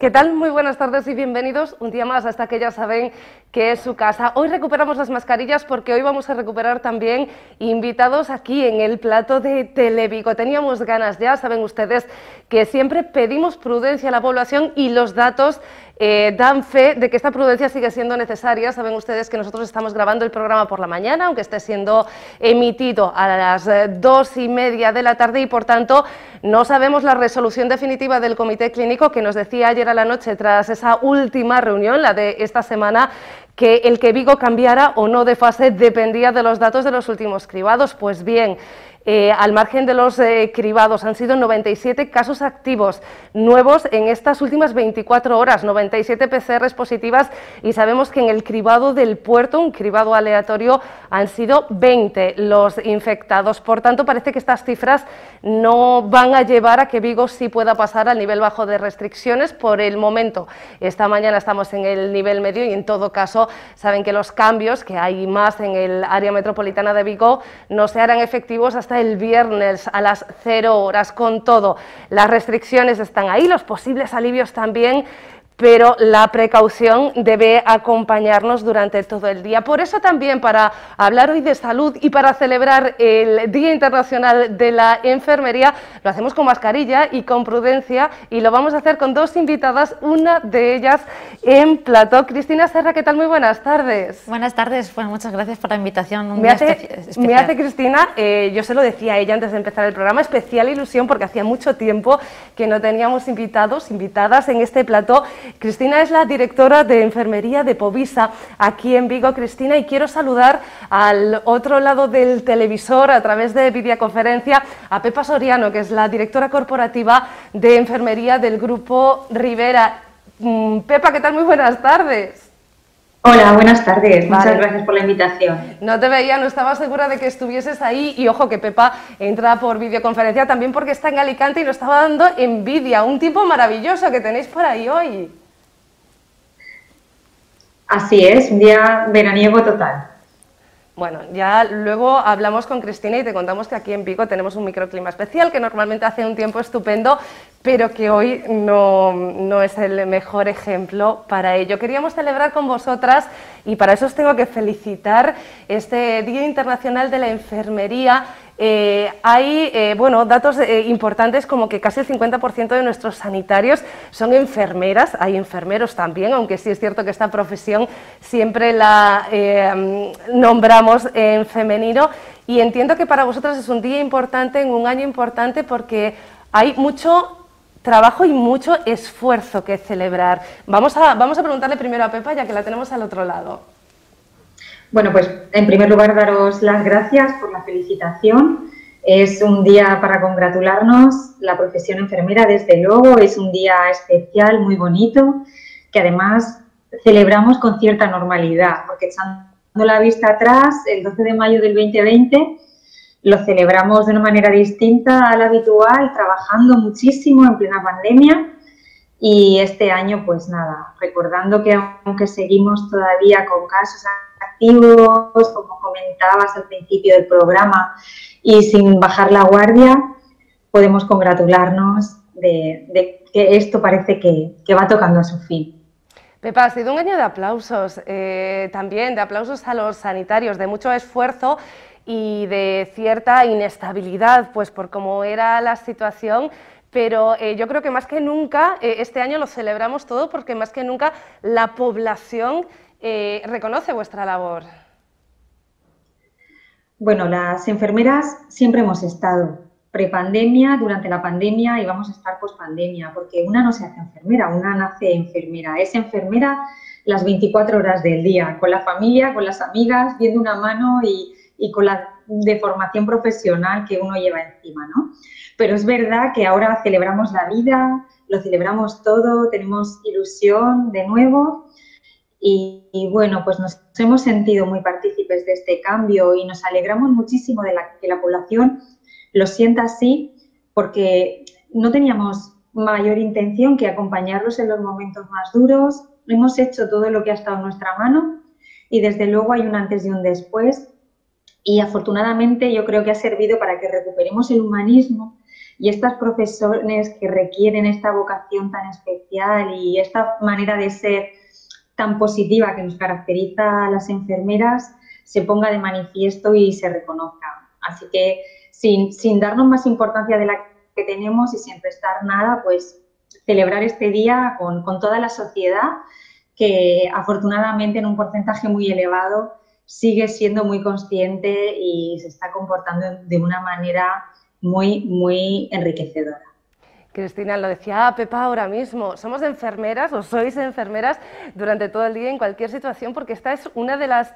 ¿Qué tal? Muy buenas tardes y bienvenidos un día más a esta que ya saben que es su casa. Hoy recuperamos las mascarillas porque hoy vamos a recuperar también invitados aquí en el plató de Televigo. Teníamos ganas ya, saben ustedes que siempre pedimos prudencia a la población y los datos dan fe de que esta prudencia sigue siendo necesaria. Saben ustedes que nosotros estamos grabando el programa por la mañana, aunque esté siendo emitido a las 2:30 de la tarde y por tanto no sabemos la resolución definitiva del comité clínico que nos decía ayer a la noche tras esa última reunión, la de esta semana, que el que Vigo cambiara o no de fase dependía de los datos de los últimos cribados. Pues bien, al margen de los cribados han sido 97 casos activos nuevos en estas últimas 24 horas, 97 PCRs positivas y sabemos que en el cribado del puerto, un cribado aleatorio, han sido 20 los infectados. Por tanto, parece que estas cifras no van a llevar a que Vigo sí pueda pasar al nivel bajo de restricciones por el momento. Esta mañana estamos en el nivel medio y en todo caso saben que los cambios que hay más en el área metropolitana de Vigo no se harán efectivos hasta el viernes a las 0 horas. Con todo, las restricciones están ahí, los posibles alivios también, pero la precaución debe acompañarnos durante todo el día. Por eso también, para hablar hoy de salud y para celebrar el Día Internacional de la Enfermería, lo hacemos con mascarilla y con prudencia, y lo vamos a hacer con dos invitadas, una de ellas en plató. Cristina Serra, ¿qué tal? Muy buenas tardes. Buenas tardes, bueno, muchas gracias por la invitación. Me hace Cristina, yo se lo decía a ella antes de empezar el programa, especial ilusión porque hacía mucho tiempo que no teníamos invitados, invitadas en este plató. Cristina es la directora de enfermería de POVISA aquí en Vigo. Cristina, y quiero saludar al otro lado del televisor a través de videoconferencia a Pepa Soriano, que es la directora corporativa de enfermería del Grupo Ribera. Pepa, ¿qué tal? Muy buenas tardes. Hola, buenas tardes. Vale. Muchas gracias por la invitación. No te veía, no estaba segura de que estuvieses ahí y ojo que Pepa entra por videoconferencia también porque está en Alicante y nos estaba dando envidia. Un tipo maravilloso que tenéis por ahí hoy. Así es, un día veraniego total. Bueno, ya luego hablamos con Cristina y te contamos que aquí en Vigo tenemos un microclima especial que normalmente hace un tiempo estupendo, pero que hoy no es el mejor ejemplo para ello. Queríamos celebrar con vosotras, y para eso os tengo que felicitar, este Día Internacional de la Enfermería. Hay bueno, datos importantes como que casi el 50% de nuestros sanitarios son enfermeras, hay enfermeros también, aunque sí es cierto que esta profesión siempre la nombramos en femenino, y entiendo que para vosotras es un día importante, en un año importante, porque hay mucho trabajo y mucho esfuerzo que celebrar. Vamos a preguntarle primero a Pepa, ya que la tenemos al otro lado. Bueno, pues en primer lugar daros las gracias por la felicitación. Es un día para congratularnos. La profesión enfermera, desde luego, es un día especial, muy bonito, que además celebramos con cierta normalidad, porque echando la vista atrás, el 12 de mayo del 2020 lo celebramos de una manera distinta a la habitual, trabajando muchísimo en plena pandemia. Y este año, pues nada, recordando que aunque seguimos todavía con casos activos, como comentabas al principio del programa, y sin bajar la guardia, podemos congratularnos de que esto parece que va tocando a su fin. Pepa, ha sido un año de aplausos, también de aplausos a los sanitarios, de mucho esfuerzo y de cierta inestabilidad, pues por cómo era la situación. Pero yo creo que más que nunca, este año lo celebramos todo porque más que nunca la población reconoce vuestra labor. Bueno, las enfermeras siempre hemos estado prepandemia, durante la pandemia y vamos a estar pospandemia, porque una no se hace enfermera, una nace enfermera. Es enfermera las 24 horas del día, con la familia, con las amigas, viendo una mano y con la deformación profesional que uno lleva encima, ¿no? Pero es verdad que ahora celebramos la vida, lo celebramos todo, tenemos ilusión de nuevo y bueno, pues nos hemos sentido muy partícipes de este cambio y nos alegramos muchísimo de que la población lo sienta así, porque no teníamos mayor intención que acompañarlos en los momentos más duros. Hemos hecho todo lo que ha estado en nuestra mano y desde luego hay un antes y un después. Y afortunadamente yo creo que ha servido para que recuperemos el humanismo y estas profesiones que requieren esta vocación tan especial y esta manera de ser tan positiva que nos caracteriza a las enfermeras se ponga de manifiesto y se reconozca. Así que sin darnos más importancia de la que tenemos y sin prestar nada, pues celebrar este día con toda la sociedad que afortunadamente en un porcentaje muy elevado sigue siendo muy consciente y se está comportando de una manera muy, muy enriquecedora. Cristina, lo decía Pepa ahora mismo, somos enfermeras o sois enfermeras durante todo el día en cualquier situación porque esta es una de las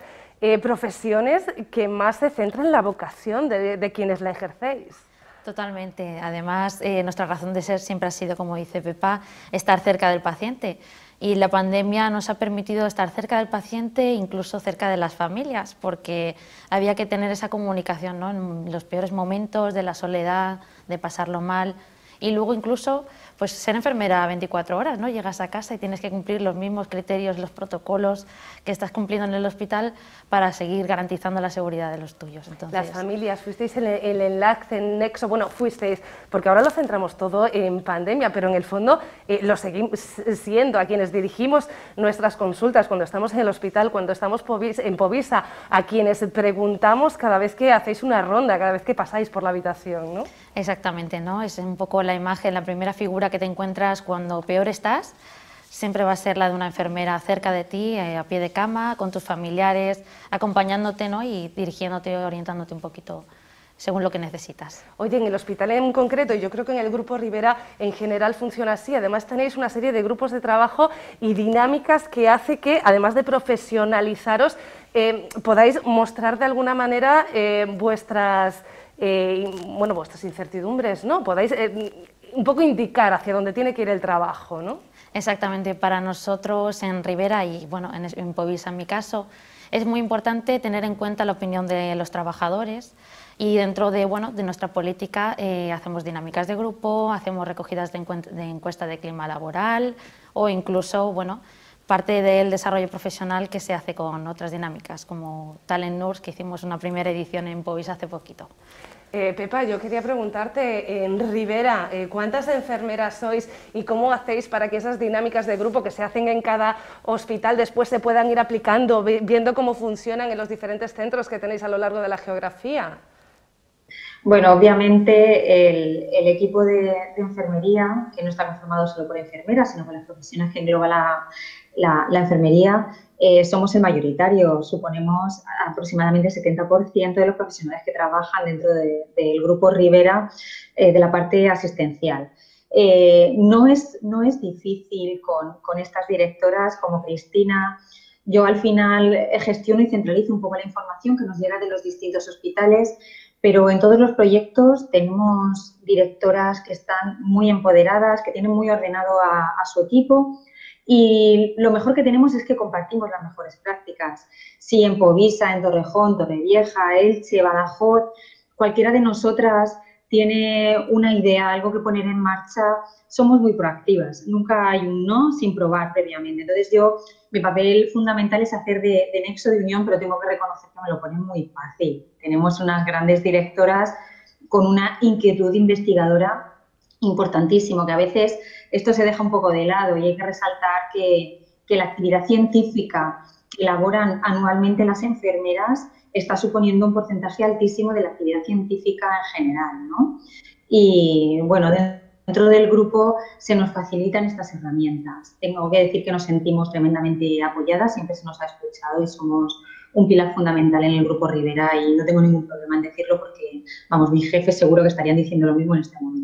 profesiones que más se centra en la vocación de quienes la ejercéis. Totalmente, además nuestra razón de ser siempre ha sido, como dice Pepa, estar cerca del paciente. Y la pandemia nos ha permitido estar cerca del paciente, incluso cerca de las familias, porque había que tener esa comunicación, ¿no?, en los peores momentos de la soledad, de pasarlo mal. Y luego incluso pues, ser enfermera 24 horas, ¿no? Llegas a casa y tienes que cumplir los mismos criterios, los protocolos que estás cumpliendo en el hospital para seguir garantizando la seguridad de los tuyos. Entonces, las familias, fuisteis el enlace, el nexo, bueno, fuisteis, porque ahora lo centramos todo en pandemia, pero en el fondo lo seguimos siendo a quienes dirigimos nuestras consultas cuando estamos en el hospital, cuando estamos en POVISA, a quienes preguntamos cada vez que hacéis una ronda, cada vez que pasáis por la habitación, ¿no? Exactamente, ¿no? Es un poco la imagen, la primera figura que te encuentras cuando peor estás, siempre va a ser la de una enfermera cerca de ti, a pie de cama, con tus familiares, acompañándote, ¿no?, y dirigiéndote, orientándote un poquito según lo que necesitas. Oye, en el hospital en concreto, y yo creo que en el Grupo Ribera en general funciona así, además tenéis una serie de grupos de trabajo y dinámicas que hace que, además de profesionalizaros, podáis mostrar de alguna manera vuestras incertidumbres, ¿no? Podáis un poco indicar hacia dónde tiene que ir el trabajo, ¿no? Exactamente, para nosotros en Ribera y bueno, en POVISA en mi caso, es muy importante tener en cuenta la opinión de los trabajadores y dentro de, bueno, de nuestra política hacemos dinámicas de grupo, hacemos recogidas de encuesta de clima laboral o incluso, bueno, parte del desarrollo profesional que se hace con otras dinámicas, como Talent Nurse, que hicimos una primera edición en POVISA hace poquito. Pepa, yo quería preguntarte, en Ribera, ¿cuántas enfermeras sois y cómo hacéis para que esas dinámicas de grupo que se hacen en cada hospital después se puedan ir aplicando, viendo cómo funcionan en los diferentes centros que tenéis a lo largo de la geografía? Bueno, obviamente el equipo de enfermería, que no está conformado solo por enfermeras, sino por las profesiones que engloba la enfermería, somos el mayoritario, suponemos aproximadamente el 70% de los profesionales que trabajan dentro del Grupo Ribera de la parte asistencial. No es difícil con estas directoras como Cristina. Yo al final gestiono y centralizo un poco la información que nos llega de los distintos hospitales, pero en todos los proyectos tenemos directoras que están muy empoderadas, que tienen muy ordenado a su equipo. Y lo mejor que tenemos es que compartimos las mejores prácticas. Si en POVISA, en Torrejón, Torrevieja, Elche, Badajoz, cualquiera de nosotras tiene una idea, algo que poner en marcha, somos muy proactivas. Nunca hay un no sin probar previamente. Entonces yo, mi papel fundamental es hacer de nexo de unión, pero tengo que reconocer que me lo ponen muy fácil. Tenemos unas grandes directoras con una inquietud investigadora importantísimo, que a veces esto se deja un poco de lado y hay que resaltar que la actividad científica que elaboran anualmente las enfermeras está suponiendo un porcentaje altísimo de la actividad científica en general, ¿no? Y bueno, dentro del grupo se nos facilitan estas herramientas. Tengo que decir que nos sentimos tremendamente apoyadas, siempre se nos ha escuchado y somos un pilar fundamental en el Grupo Ribera y no tengo ningún problema en decirlo porque, vamos, mis jefes seguro que estarían diciendo lo mismo en este momento.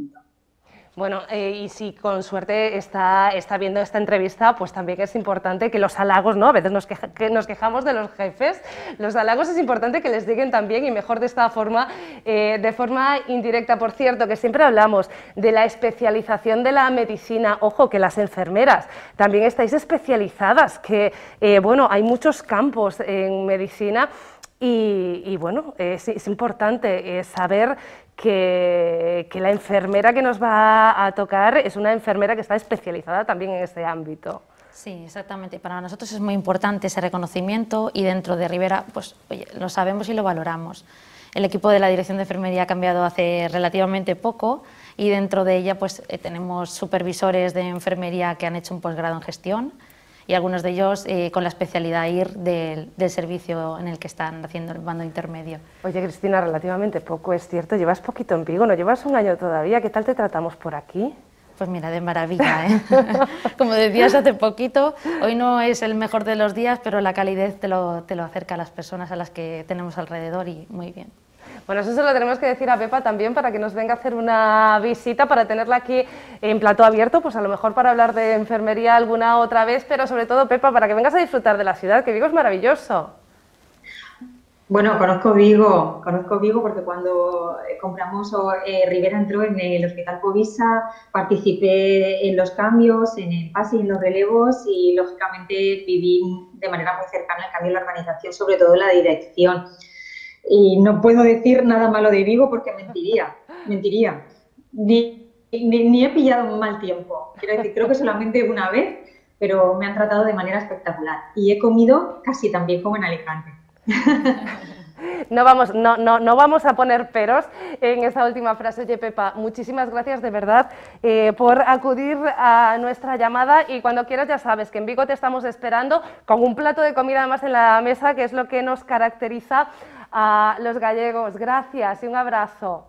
Bueno, y si con suerte está viendo esta entrevista, pues también es importante que los halagos, ¿no? A veces nos quejamos de los jefes, los halagos es importante que les lleguen también y mejor de esta forma, de forma indirecta. Por cierto, que siempre hablamos de la especialización de la medicina. Ojo, que las enfermeras también estáis especializadas, que bueno, hay muchos campos en medicina. Y bueno, es importante saber que la enfermera que nos va a tocar es una enfermera que está especializada también en este ámbito. Sí, exactamente. Para nosotros es muy importante ese reconocimiento y dentro de Ribera, pues oye, lo sabemos y lo valoramos. El equipo de la Dirección de Enfermería ha cambiado hace relativamente poco y dentro de ella pues, tenemos supervisores de enfermería que han hecho un posgrado en gestión y algunos de ellos con la especialidad IR del servicio en el que están haciendo el bando intermedio. Oye, Cristina, relativamente poco, es cierto, llevas poquito en Vigo, no llevas un año todavía, ¿qué tal te tratamos por aquí? Pues mira, de maravilla, ¿eh? Como decías hace poquito, hoy no es el mejor de los días, pero la calidez te lo acerca a las personas a las que tenemos alrededor y muy bien. Bueno, eso se lo tenemos que decir a Pepa también para que nos venga a hacer una visita, para tenerla aquí en Plató Abierto, pues a lo mejor para hablar de enfermería alguna otra vez, pero sobre todo, Pepa, para que vengas a disfrutar de la ciudad, que Vigo es maravilloso. Bueno, conozco Vigo porque cuando compramos Ribera entró en el Hospital POVISA, participé en los cambios, en el pase y en los relevos y lógicamente viví de manera muy cercana el cambio de la organización, sobre todo la dirección. Y no puedo decir nada malo de Vigo porque mentiría. Ni he pillado un mal tiempo. Quiero decir, creo que solamente una vez, pero me han tratado de manera espectacular. Y he comido casi tan bien como en Alicante. No vamos a poner peros en esa última frase. Oye, Pepa, muchísimas gracias de verdad por acudir a nuestra llamada y cuando quieras ya sabes que en Vigo te estamos esperando con un plato de comida además en la mesa, que es lo que nos caracteriza a los gallegos. Gracias y un abrazo.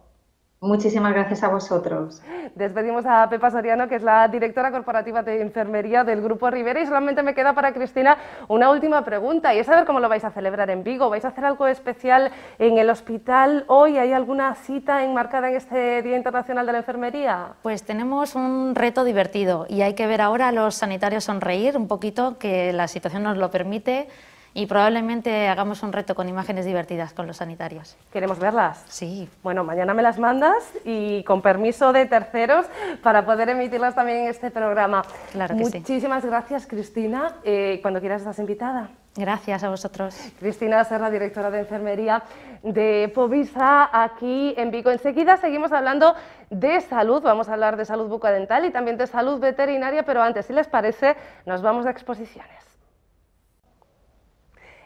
Muchísimas gracias a vosotros. Despedimos a Pepa Soriano, que es la directora corporativa de enfermería del Grupo Ribera, y solamente me queda para Cristina una última pregunta, y es saber cómo lo vais a celebrar en Vigo. ¿Vais a hacer algo especial en el hospital hoy? ¿Hay alguna cita enmarcada en este Día Internacional de la Enfermería? Pues tenemos un reto divertido, y hay que ver ahora a los sanitarios sonreír un poquito, que la situación nos lo permite, y probablemente hagamos un reto con imágenes divertidas con los sanitarios. ¿Queremos verlas? Sí. Bueno, mañana me las mandas y con permiso de terceros para poder emitirlas también en este programa. Claro que sí. Muchísimas gracias, Cristina. Cuando quieras estás invitada. Gracias a vosotros. Cristina Serra, directora de enfermería de POVISA, aquí en Vigo. Enseguida seguimos hablando de salud, vamos a hablar de salud bucodental y también de salud veterinaria, pero antes, si les parece, nos vamos a exposiciones.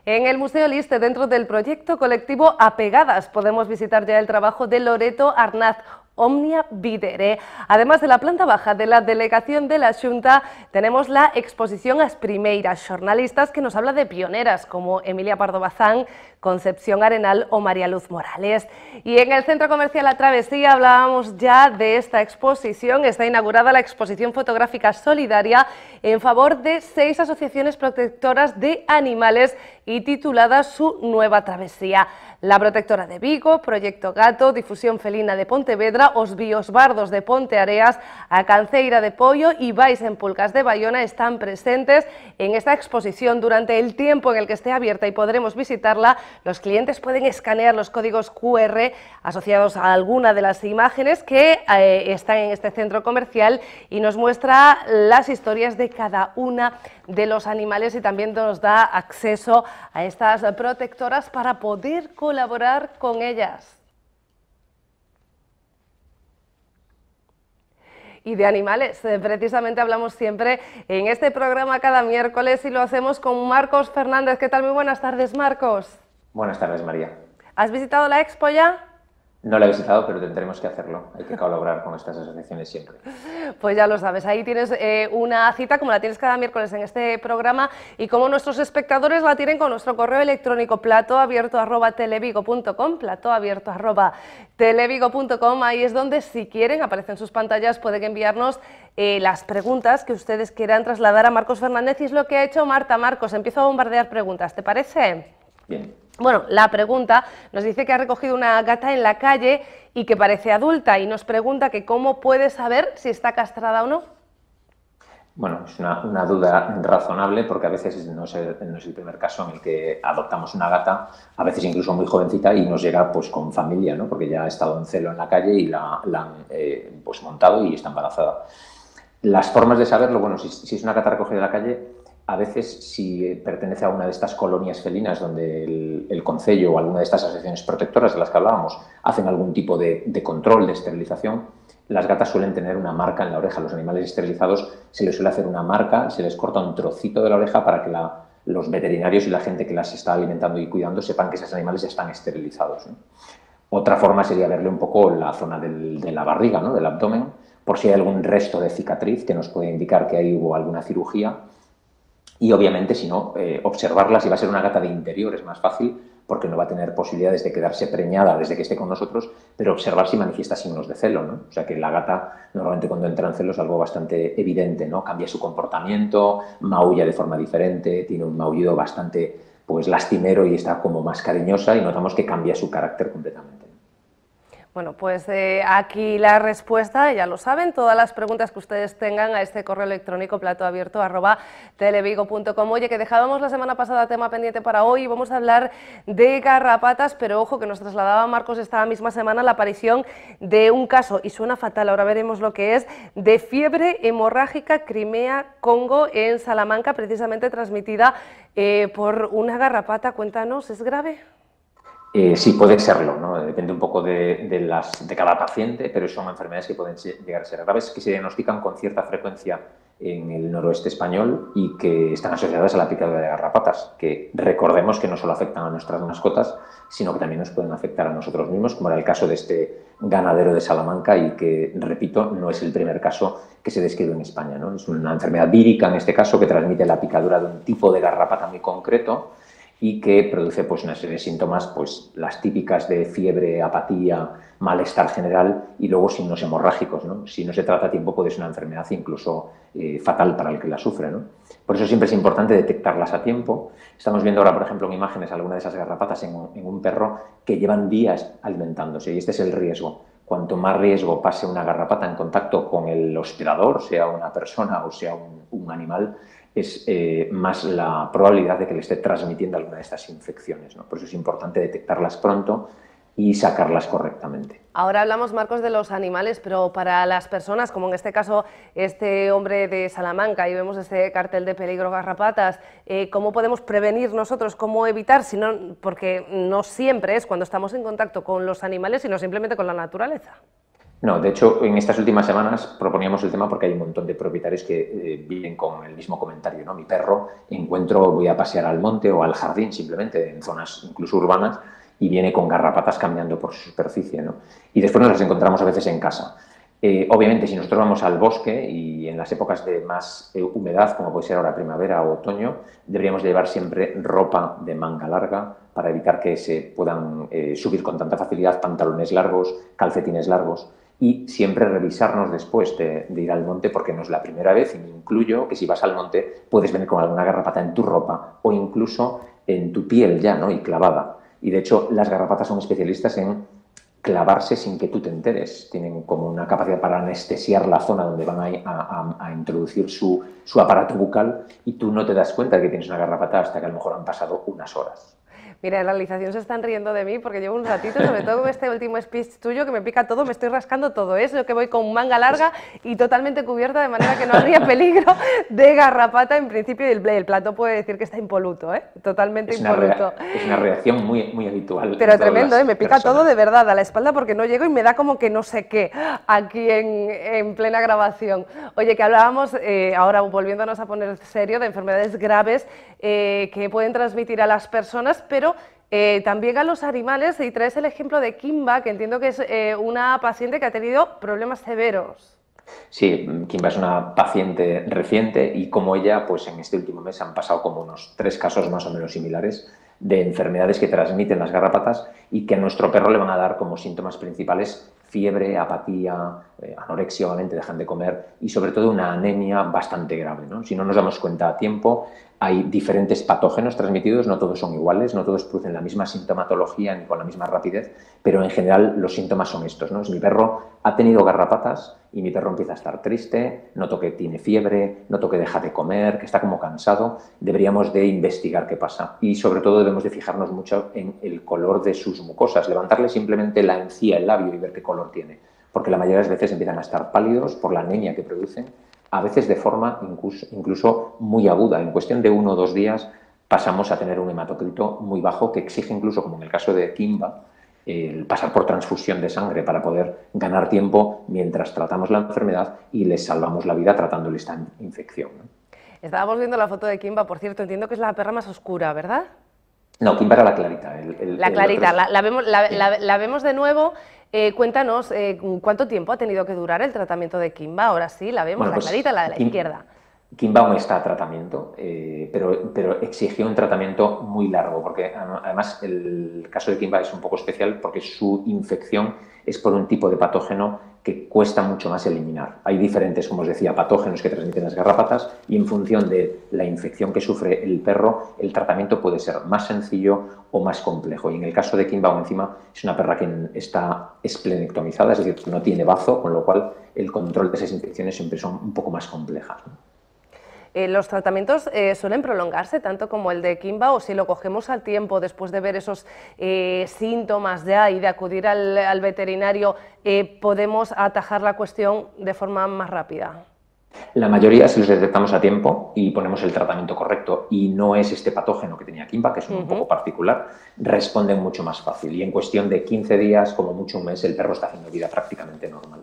En el Museo Liste, dentro del proyecto colectivo Apegadas, podemos visitar ya el trabajo de Loreto Arnaz, Omnia Videre. Además de la planta baja de la delegación de la Xunta, tenemos la exposición As Primeiras, xornalistas que nos habla de pioneras como Emilia Pardo Bazán, Concepción Arenal o María Luz Morales. Y en el Centro Comercial La Travesía hablábamos ya de esta exposición. Está inaugurada la exposición fotográfica solidaria en favor de 6 asociaciones protectoras de animales y titulada Su Nueva Travesía. La Protectora de Vigo, Proyecto Gato, Difusión Felina de Pontevedra, Os Bíos Bardos de Ponteareas, A Canceira de Pollo y Vais en Pulgas de Bayona están presentes en esta exposición. Durante el tiempo en el que esté abierta y podremos visitarla, los clientes pueden escanear los códigos QR asociados a alguna de las imágenes que están en este centro comercial y nos muestra las historias de cada una de los animales y también nos da acceso a estas protectoras para poder colaborar con ellas. Y de animales, precisamente hablamos siempre en este programa cada miércoles y lo hacemos con Marcos Fernández. ¿Qué tal? Muy buenas tardes, Marcos. Buenas tardes, María. ¿Has visitado la expo ya? No la he visitado, pero tendremos que hacerlo. Hay que colaborar con estas asociaciones siempre. Pues ya lo sabes, ahí tienes una cita, como la tienes cada miércoles en este programa, y como nuestros espectadores la tienen con nuestro correo electrónico platoabierto@televigo.com, platoabierto@televigo.com. Ahí es donde, si quieren, aparecen sus pantallas, pueden enviarnos las preguntas que ustedes quieran trasladar a Marcos Fernández, y es lo que ha hecho Marta Marcos. Empiezo a bombardear preguntas, ¿te parece? Bien. Bueno, la pregunta nos dice que ha recogido una gata en la calle y que parece adulta y nos pregunta que cómo puede saber si está castrada o no. Bueno, es una duda razonable porque a veces no es el primer caso en el que adoptamos una gata, a veces incluso muy jovencita, y nos llega pues con familia, ¿no? Porque ya ha estado en celo en la calle y la han pues, montado y está embarazada. Las formas de saberlo, bueno, si es una gata recogida de la calle, a veces, si pertenece a una de estas colonias felinas donde el concello o alguna de estas asociaciones protectoras de las que hablábamos hacen algún tipo de control, de esterilización, las gatas suelen tener una marca en la oreja. A los animales esterilizados se les suele hacer una marca, se les corta un trocito de la oreja para que los veterinarios y la gente que las está alimentando y cuidando sepan que esos animales ya están esterilizados, ¿no? Otra forma sería verle un poco la zona de la barriga, ¿no?, del abdomen, por si hay algún resto de cicatriz que nos puede indicar que ahí hubo alguna cirugía. Y obviamente, si no, observarla. Si va a ser una gata de interior es más fácil, porque no va a tener posibilidades de quedarse preñada desde que esté con nosotros, pero observar si manifiesta signos de celo, ¿no? O sea que la gata normalmente cuando entra en celo es algo bastante evidente, ¿no? Cambia su comportamiento, maulla de forma diferente, tiene un maullido bastante pues lastimero y está como más cariñosa y notamos que cambia su carácter completamente. Bueno, pues aquí la respuesta, ya lo saben, todas las preguntas que ustedes tengan a este correo electrónico platoabierto@televigo.com. Oye, que dejábamos la semana pasada tema pendiente para hoy y vamos a hablar de garrapatas, pero ojo, que nos trasladaba Marcos esta misma semana la aparición de un caso, y suena fatal, ahora veremos lo que es, de fiebre hemorrágica Crimea-Congo en Salamanca, precisamente transmitida por una garrapata. Cuéntanos, ¿es grave? Sí, puede serlo, ¿no? Depende un poco de cada paciente, pero son enfermedades que pueden llegar a ser graves, que se diagnostican con cierta frecuencia en el noroeste español y que están asociadas a la picadura de garrapatas, que recordemos que no solo afectan a nuestras mascotas, sino que también nos pueden afectar a nosotros mismos, como era el caso de este ganadero de Salamanca y que, repito, no es el primer caso que se describe en España, ¿no? Es una enfermedad vírica, en este caso, que transmite la picadura de un tipo de garrapata muy concreto, y que produce pues una serie de síntomas, pues las típicas de fiebre, apatía, malestar general y luego signos hemorrágicos, ¿no? Si no se trata a tiempo puede ser una enfermedad incluso fatal para el que la sufre, ¿no? Por eso siempre es importante detectarlas a tiempo. Estamos viendo ahora, por ejemplo, en imágenes algunas de esas garrapatas en un perro que llevan días alimentándose y este es el riesgo. Cuanto más riesgo pase una garrapata en contacto con el hospedador, sea una persona o sea un animal, es más la probabilidad de que le esté transmitiendo alguna de estas infecciones, ¿no? Por eso es importante detectarlas pronto y sacarlas correctamente. Ahora hablamos, Marcos, de los animales, pero para las personas, como en este caso este hombre de Salamanca, y vemos este cartel de peligro garrapatas, ¿cómo podemos prevenir nosotros, cómo evitar? Sino, porque no siempre es cuando estamos en contacto con los animales, sino simplemente con la naturaleza. No, de hecho, en estas últimas semanas proponíamos el tema porque hay un montón de propietarios que viven con el mismo comentario, ¿no? Mi perro encuentro, voy a pasear al monte o al jardín simplemente, en zonas incluso urbanas, y viene con garrapatas caminando por su superficie, ¿no? Y después nos las encontramos a veces en casa. Obviamente, si nosotros vamos al bosque y en las épocas de más humedad, como puede ser ahora primavera o otoño, deberíamos llevar siempre ropa de manga larga, para evitar que se puedan subir con tanta facilidad pantalones largos, calcetines largos, y siempre revisarnos después de ir al monte, porque no es la primera vez, y me incluyo que si vas al monte puedes venir con alguna garrapata en tu ropa o incluso en tu piel ya, ¿no?, y clavada. Y de hecho las garrapatas son especialistas en clavarse sin que tú te enteres. Tienen como una capacidad para anestesiar la zona donde van a introducir su aparato bucal y tú no te das cuenta de que tienes una garrapata hasta que a lo mejor han pasado unas horas. Mira, en la realización se están riendo de mí porque llevo un ratito, sobre todo con este último speech tuyo, que me pica todo, me estoy rascando todo. Es lo que voy con manga larga y totalmente cubierta, de manera que no habría peligro de garrapata. En principio, el plato puede decir que está impoluto, ¿eh? Totalmente impoluto. Es una reacción muy, muy habitual. Pero tremendo, ¿eh? Me pica todo de verdad a la espalda porque no llego y me da como que no sé qué aquí en plena grabación. Oye, que hablábamos, ahora volviéndonos a poner serio, de enfermedades graves que pueden transmitir a las personas, pero también a los animales, y traes el ejemplo de Kimba, que entiendo que es una paciente que ha tenido problemas severos. Sí, Kimba es una paciente reciente y como ella, pues en este último mes han pasado como unos 3 casos más o menos similares de enfermedades que transmiten las garrapatas y que a nuestro perro le van a dar como síntomas principales fiebre, apatía, anorexia, obviamente dejan de comer y sobre todo una anemia bastante grave, ¿no? Si no nos damos cuenta a tiempo, hay diferentes patógenos transmitidos, no todos son iguales, no todos producen la misma sintomatología ni con la misma rapidez, pero en general los síntomas son estos, ¿no? Es mi perro ha tenido garrapatas y mi perro empieza a estar triste, noto que tiene fiebre, noto que deja de comer, que está como cansado, deberíamos de investigar qué pasa y sobre todo debemos de fijarnos mucho en el color de sus mucosas, levantarle simplemente la encía, el labio y ver qué color tiene, porque la mayoría de las veces empiezan a estar pálidos por la anemia que producen, a veces de forma incluso muy aguda. En cuestión de 1 o 2 días pasamos a tener un hematocrito muy bajo que exige incluso, como en el caso de Kimba, el pasar por transfusión de sangre para poder ganar tiempo mientras tratamos la enfermedad y les salvamos la vida tratándole esta infección, ¿no? Estábamos viendo la foto de Kimba, por cierto, entiendo que es la perra más oscura, ¿verdad? No, Kimba era La Clarita. La Clarita, la vemos de nuevo. Cuéntanos, ¿cuánto tiempo ha tenido que durar el tratamiento de Kimba? Ahora sí, la vemos, bueno, pues, La Clarita, la de la izquierda. Kimba aún está a tratamiento, pero exigió un tratamiento muy largo, porque además el caso de Kimba es un poco especial porque su infección es por un tipo de patógeno que cuesta mucho más eliminar. Hay diferentes, como os decía, patógenos que transmiten las garrapatas y en función de la infección que sufre el perro, el tratamiento puede ser más sencillo o más complejo. Y en el caso de Kimba, encima, es una perra que está esplenectomizada, es decir, no tiene bazo, con lo cual el control de esas infecciones siempre son un poco más complejas, ¿no? ¿Los tratamientos suelen prolongarse tanto como el de Kimba o si lo cogemos al tiempo después de ver esos síntomas ya y de acudir al veterinario, podemos atajar la cuestión de forma más rápida? La mayoría, si los detectamos a tiempo y ponemos el tratamiento correcto y no es este patógeno que tenía Kimba, que es un poco particular, responden mucho más fácil y en cuestión de 15 días, como mucho un mes, el perro está haciendo vida prácticamente normal.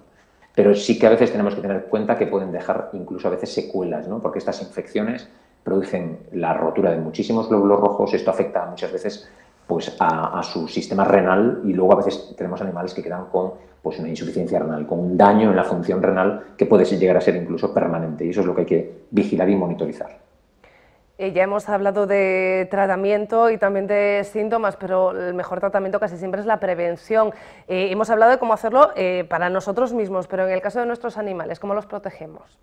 Pero sí que a veces tenemos que tener en cuenta que pueden dejar incluso a veces secuelas, ¿no? Porque estas infecciones producen la rotura de muchísimos glóbulos rojos, esto afecta muchas veces pues, a su sistema renal y luego a veces tenemos animales que quedan con pues, una insuficiencia renal, con un daño en la función renal que puede llegar a ser incluso permanente y eso es lo que hay que vigilar y monitorizar. Ya hemos hablado de tratamiento y también de síntomas, pero el mejor tratamiento casi siempre es la prevención. Hemos hablado de cómo hacerlo para nosotros mismos, pero en el caso de nuestros animales, ¿cómo los protegemos?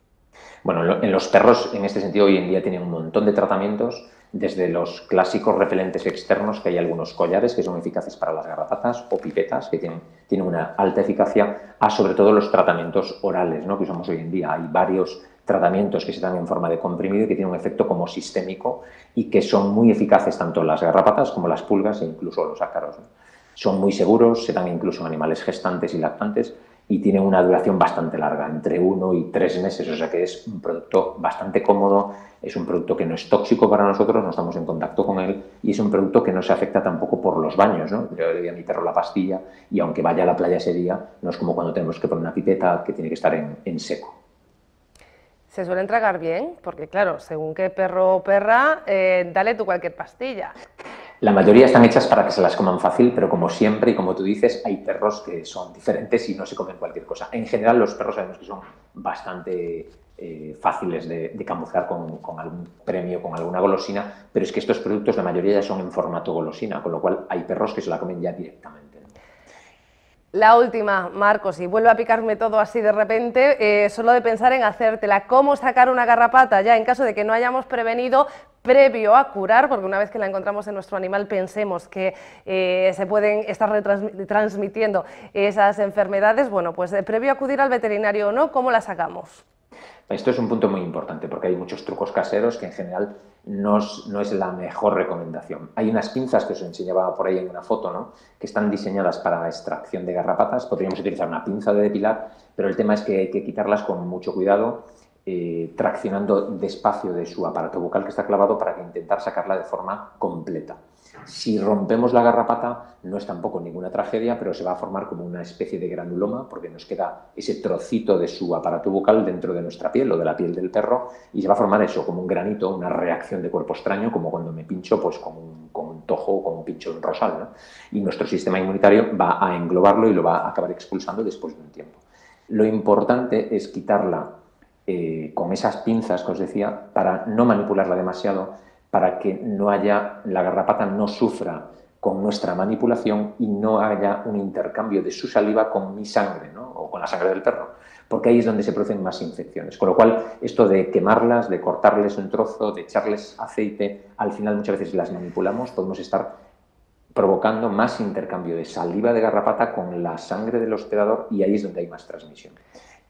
Bueno, en los perros, en este sentido, hoy en día tienen un montón de tratamientos, desde los clásicos repelentes externos, que hay algunos collares que son eficaces para las garrapatas, o pipetas, que tienen una alta eficacia, a sobre todo los tratamientos orales, ¿no?, que usamos hoy en día. Hay varios tratamientos que se dan en forma de comprimido y que tienen un efecto como sistémico y que son muy eficaces tanto las garrapatas como las pulgas e incluso los ácaros, ¿no? Son muy seguros, se dan incluso en animales gestantes y lactantes y tienen una duración bastante larga, entre 1 y 3 meses, o sea que es un producto bastante cómodo, es un producto que no es tóxico para nosotros, no estamos en contacto con él y es un producto que no se afecta tampoco por los baños, ¿no? Yo le di a mi perro la pastilla y aunque vaya a la playa ese día, no es como cuando tenemos que poner una pipeta que tiene que estar en seco. ¿Se suelen tragar bien? Porque claro, según qué perro o perra, dale tú cualquier pastilla. La mayoría están hechas para que se las coman fácil, pero como siempre y como tú dices, hay perros que son diferentes y no se comen cualquier cosa. En general los perros sabemos que son bastante fáciles de camuflar con algún premio, con alguna golosina, pero es que estos productos la mayoría ya son en formato golosina, con lo cual hay perros que se la comen ya directamente, ¿no? La última, Marcos, y vuelve a picarme todo así de repente, solo de pensar en hacértela, cómo sacar una garrapata ya en caso de que no hayamos prevenido previo a curar, porque una vez que la encontramos en nuestro animal pensemos que se pueden estar transmitiendo esas enfermedades, bueno, pues previo a acudir al veterinario o no, ¿cómo la sacamos? Esto es un punto muy importante porque hay muchos trucos caseros que en general no es la mejor recomendación. Hay unas pinzas que os enseñaba por ahí en una foto, ¿no?, que están diseñadas para extracción de garrapatas. Podríamos utilizar una pinza de depilar, pero el tema es que hay que quitarlas con mucho cuidado, traccionando despacio de su aparato bucal que está clavado para intentar sacarla de forma completa. Si rompemos la garrapata no es tampoco ninguna tragedia, pero se va a formar como una especie de granuloma porque nos queda ese trocito de su aparato bucal dentro de nuestra piel o de la piel del perro y se va a formar eso, como un granito, una reacción de cuerpo extraño, como cuando me pincho pues con un tojo o con un pincho de un rosal, ¿no? Y nuestro sistema inmunitario va a englobarlo y lo va a acabar expulsando después de un tiempo. Lo importante es quitarla con esas pinzas que os decía, para no manipularla demasiado, para que no haya, la garrapata no sufra con nuestra manipulación y no haya un intercambio de su saliva con mi sangre, ¿no?, o con la sangre del perro, porque ahí es donde se producen más infecciones. Con lo cual, esto de quemarlas, de cortarles un trozo, de echarles aceite, al final muchas veces las manipulamos, podemos estar provocando más intercambio de saliva de garrapata con la sangre del hospedador y ahí es donde hay más transmisión.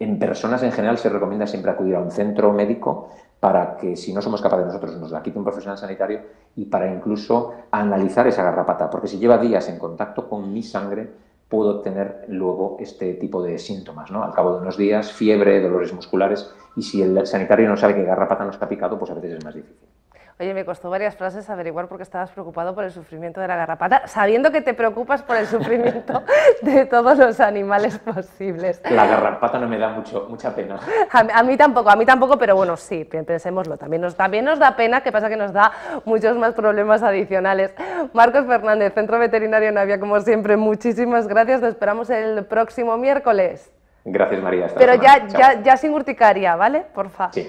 En personas en general se recomienda siempre acudir a un centro médico para que si no somos capaces nosotros nos la quite un profesional sanitario y para incluso analizar esa garrapata, porque si lleva días en contacto con mi sangre puedo tener luego este tipo de síntomas, ¿no? Al cabo de unos días, fiebre, dolores musculares y si el sanitario no sabe que garrapata nos ha picado, pues a veces es más difícil. Oye, me costó varias frases averiguar por qué estabas preocupado por el sufrimiento de la garrapata, sabiendo que te preocupas por el sufrimiento de todos los animales posibles. La garrapata no me da mucha pena. A mí tampoco, pero bueno, sí, pensémoslo. También nos da pena, que pasa que nos da muchos más problemas adicionales. Marcos Fernández, Centro Veterinario Navia, como siempre, muchísimas gracias. Te esperamos el próximo miércoles. Gracias, María. Pero ya sin urticaria, ¿vale? Porfa. Sí.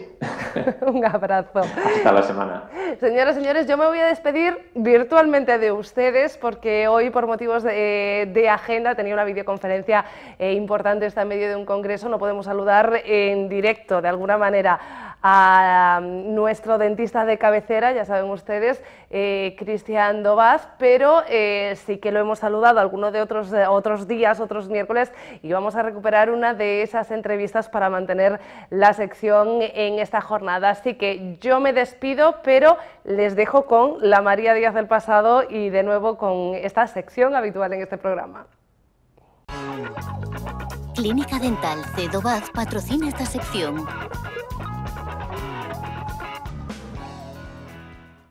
Un abrazo. Hasta la semana. Señoras y señores, yo me voy a despedir virtualmente de ustedes porque hoy, por motivos de agenda, tenía una videoconferencia importante, está en medio de un congreso, no podemos saludar en directo, de alguna manera, a nuestro dentista de cabecera, ya saben ustedes, Cristian Docampo, pero sí que lo hemos saludado alguno de otros días, otros miércoles, y vamos a recuperar una de esas entrevistas para mantener la sección en esta jornada. Así que yo me despido, pero les dejo con la María Díaz del pasado y de nuevo con esta sección habitual en este programa. Clínica Dental Cedovaz patrocina esta sección.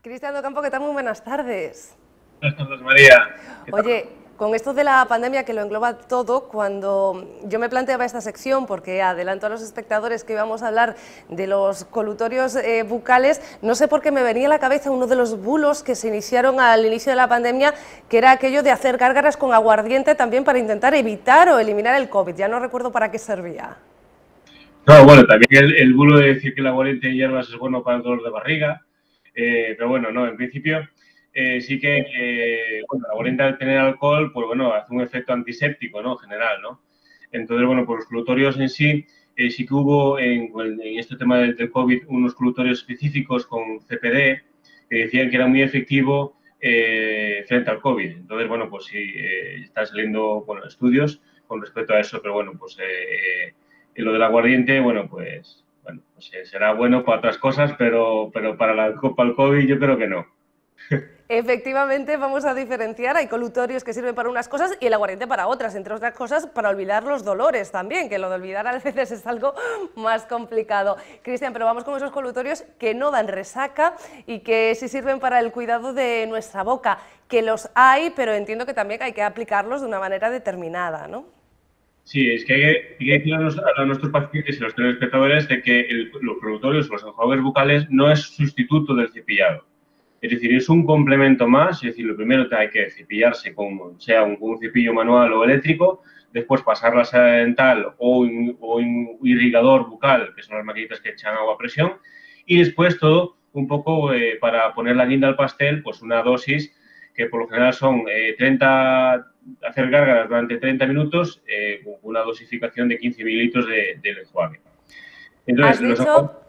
Cristian Docampo, ¿qué tal? Muy buenas tardes. Buenas tardes, María. Oye, con esto de la pandemia que lo engloba todo, cuando yo me planteaba esta sección, porque adelanto a los espectadores que íbamos a hablar de los colutorios bucales, no sé por qué me venía a la cabeza uno de los bulos que se iniciaron al inicio de la pandemia, que era aquello de hacer gárgaras con aguardiente también para intentar evitar o eliminar el COVID. Ya no recuerdo para qué servía. No, bueno, también el bulo de decir que el aguardiente de hierbas es bueno para el dolor de barriga. Pero bueno, no, en principio sí que, bueno, la aguardiente al tener alcohol, pues bueno, hace un efecto antiséptico, ¿no?, general, ¿no? Entonces, bueno, por los colutorios en sí, sí que hubo en este tema del COVID unos colutorios específicos con CPD que decían que era muy efectivo frente al COVID. Entonces, bueno, pues sí, están saliendo, bueno, estudios con respecto a eso, pero bueno, pues lo del aguardiente, bueno, pues será bueno para otras cosas, pero para el COVID yo creo que no. Efectivamente, vamos a diferenciar. Hay colutorios que sirven para unas cosas y el aguardiente para otras, entre otras cosas, para olvidar los dolores también, que lo de olvidar a veces es algo más complicado. Cristian, pero vamos con esos colutorios que no dan resaca y que sí sirven para el cuidado de nuestra boca, que los hay, pero entiendo que también hay que aplicarlos de una manera determinada, ¿no? Sí, es que hay que decir a nuestros pacientes y a los telespectadores de que los colutorios, los enjuagues bucales, no es sustituto del cepillado. Es decir, es un complemento más, es decir, lo primero que hay que cepillarse con, sea un cepillo manual o eléctrico, después pasar la seda dental o un irrigador bucal, que son las maquinitas que echan agua a presión, y después todo un poco para poner la guinda al pastel, pues una dosis que por lo general son 30... hacer gárgaras durante 30 minutos con una dosificación de 15 mililitros de enjuague. Entonces, ¿has dicho,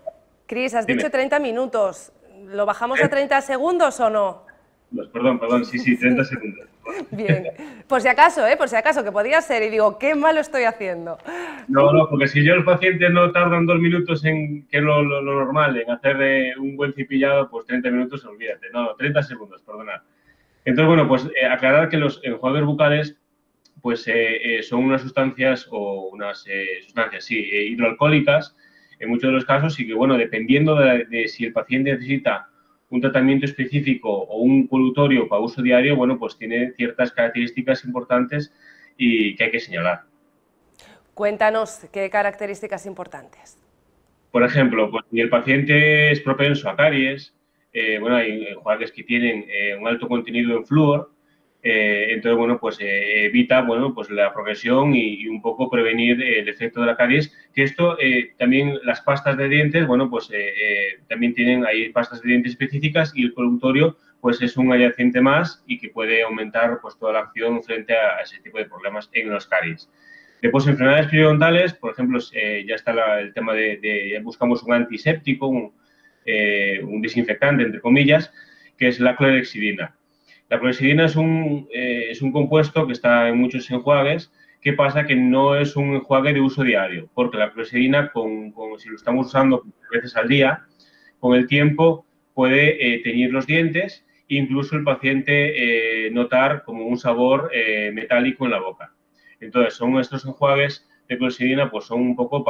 Cris, has dime. Dicho 30 minutos? ¿Lo bajamos a 30 segundos o no? Pues, perdón, sí, 30 segundos. Bien, por si acaso, por si acaso, que podía ser, y digo, qué malo estoy haciendo. No, porque si yo los pacientes no tardan 2 minutos en, que es lo normal, en hacer un buen cepillado, pues 30 minutos, olvídate. No, 30 segundos, perdonad. Entonces, bueno, pues aclarar que los enjuagues bucales pues son unas sustancias hidroalcohólicas en muchos de los casos, y que, bueno, dependiendo de si el paciente necesita un tratamiento específico o un colutorio para uso diario, bueno, pues tiene ciertas características importantes y que hay que señalar. Cuéntanos qué características importantes. Por ejemplo, pues si el paciente es propenso a caries. Bueno, hay enjuagues que tienen un alto contenido en flúor, entonces, bueno, pues evita, bueno, pues la progresión y un poco prevenir el efecto de la caries, que esto también las pastas de dientes, bueno, pues también tienen ahí pastas de dientes específicas, y el colutorio, pues es un adyacente más y que puede aumentar, pues, toda la acción frente a ese tipo de problemas en los caries. Después, enfermedades periodontales, por ejemplo, ya está el tema de buscamos un antiséptico, un desinfectante, entre comillas, que es la clorhexidina. La clorhexidina es un compuesto que está en muchos enjuagues. ¿Qué pasa? Que no es un enjuague de uso diario, porque la clorhexidina, si lo estamos usando veces al día, con el tiempo puede teñir los dientes e incluso el paciente notar como un sabor metálico en la boca. Entonces, son estos enjuagues de clorhexidina, pues son un poco,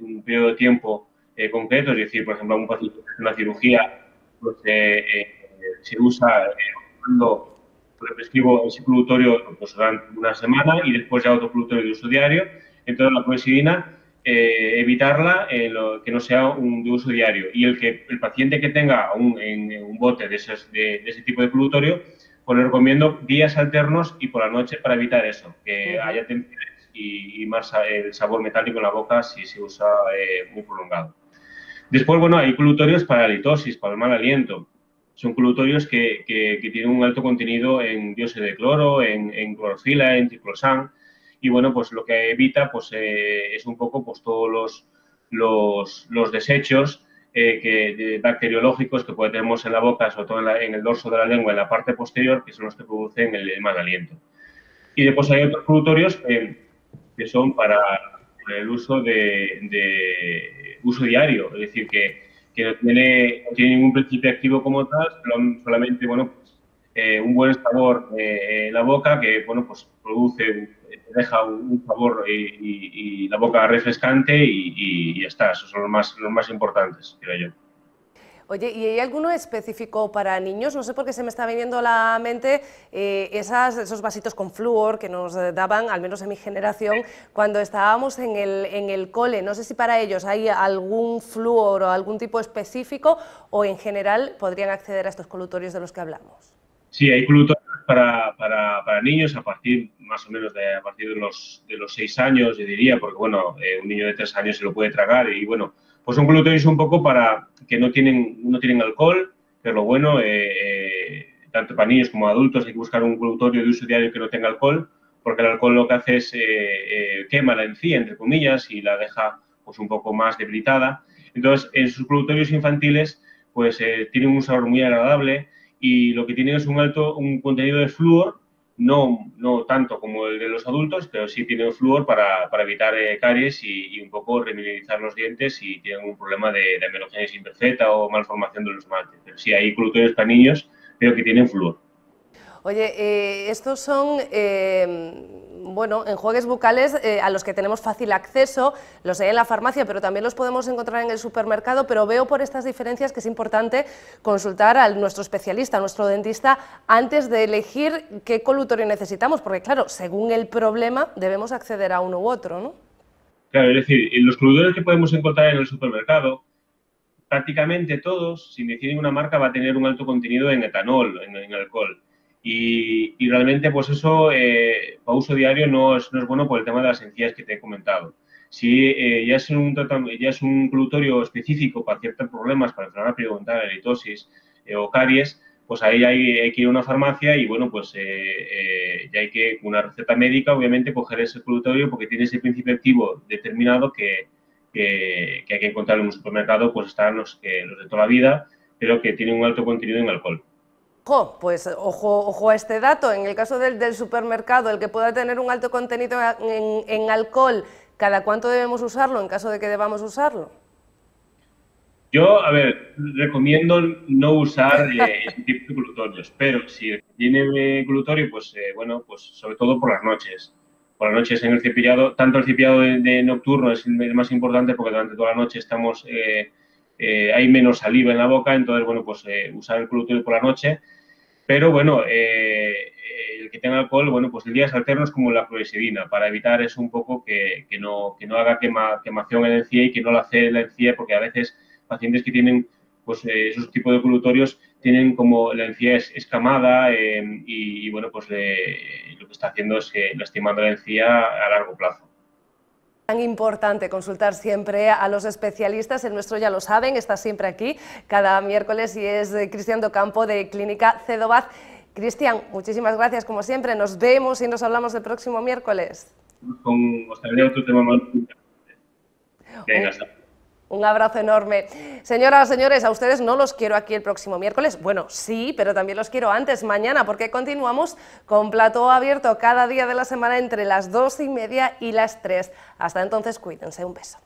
un periodo de tiempo concreto, es decir, por ejemplo, a un paciente que hace una cirugía pues, se usa cuando prescribo ese colutorio pues, durante una semana y después ya otro colutorio de uso diario. Entonces, la clorexidina, evitarla, que no sea de uso diario. Y el paciente que tenga un bote de ese tipo de colutorio, pues le recomiendo días alternos y por la noche para evitar eso, que haya tensiones y más el sabor metálico en la boca si se usa muy prolongado. Después, bueno, hay colutorios para la litosis, para el mal aliento. Son colutorios que tienen un alto contenido en dióxido de cloro, en clorofila, en triclosan. Y, bueno, pues lo que evita pues, es un poco pues, todos los desechos bacteriológicos que tenemos en la boca, sobre todo en el dorso de la lengua, en la parte posterior, que son los que producen el mal aliento. Y después hay otros colutorios que son para el uso de uso diario, es decir, que no tiene ningún principio activo como tal, solamente bueno, pues, un buen sabor en la boca que bueno, pues, deja un sabor y la boca refrescante y ya está. Esos son los más importantes, creo yo. Oye, ¿y hay alguno específico para niños? No sé por qué se me está viniendo a la mente esos vasitos con flúor que nos daban, al menos en mi generación, cuando estábamos en el cole. No sé si para ellos hay algún flúor o algún tipo específico o en general podrían acceder a estos colutorios de los que hablamos. Sí, hay colutorios para niños a partir más o menos de los 6 años, yo diría, porque bueno, un niño de 3 años se lo puede tragar y bueno, pues son colutorios un poco para que no tienen alcohol, que es lo bueno, tanto para niños como adultos hay que buscar un colutorio de uso diario que no tenga alcohol, porque el alcohol lo que hace es quema la encía, entre comillas, y la deja pues un poco más debilitada. Entonces, en sus colutorios infantiles, pues tienen un sabor muy agradable y lo que tienen es un contenido de flúor, no tanto como el de los adultos, pero sí tienen flúor para evitar caries y un poco remineralizar los dientes si tienen un problema de amelogénesis imperfecta o malformación de los esmaltes. Pero sí, hay colutorios para niños, pero que tienen flúor. Oye, estos son bueno, enjuagues bucales a los que tenemos fácil acceso, los hay en la farmacia, pero también los podemos encontrar en el supermercado, pero veo por estas diferencias que es importante consultar a nuestro especialista, a nuestro dentista, antes de elegir qué colutorio necesitamos, porque claro, según el problema debemos acceder a uno u otro, ¿no? Claro, es decir, los colutorios que podemos encontrar en el supermercado, prácticamente todos, si me tienen una marca, va a tener un alto contenido en etanol, en alcohol. Y realmente, pues eso, para uso diario no es bueno por el tema de las encías que te he comentado. Si ya es un colutorio específico para ciertos problemas, para enfermedad periodontal, halitosis o caries, pues ahí hay que ir a una farmacia y, bueno, pues ya hay que, con una receta médica, obviamente, coger ese colutorio porque tiene ese principio activo determinado que hay que encontrar en un supermercado, pues están los de toda la vida, pero que tienen un alto contenido en alcohol. Pues ojo a este dato, en el caso del supermercado, el que pueda tener un alto contenido en alcohol, ¿cada cuánto debemos usarlo en caso de que debamos usarlo? Yo, a ver, recomiendo no usar este tipo de colutorios, pero si tiene colutorio, pues bueno, pues sobre todo por las noches. Por las noches en el cepillado, tanto el cepillado de nocturno es el más importante porque durante toda la noche estamos, hay menos saliva en la boca, entonces, bueno, pues usar el colutorio por la noche. Pero, bueno, el que tenga alcohol, bueno, pues el días alternos como la clorexidina, para evitar eso un poco que no haga quemación en la encía y que no la cede la encía, porque a veces pacientes que tienen pues esos tipos de colutorios tienen como la encía es escamada y, bueno, pues lo que está haciendo es lastimando la encía a largo plazo. Tan importante consultar siempre a los especialistas, el nuestro ya lo saben, está siempre aquí cada miércoles y es Cristian Docampo de Clínica Cedovaz. Cristian, muchísimas gracias como siempre, nos vemos y nos hablamos el próximo miércoles. Os traeré otro tema más. Venga, hasta luego. Un abrazo enorme. Señoras, señores, a ustedes no los quiero aquí el próximo miércoles, bueno, sí, pero también los quiero antes, mañana, porque continuamos con Plató Abierto cada día de la semana entre las 2:30 y las 3. Hasta entonces, cuídense, un beso.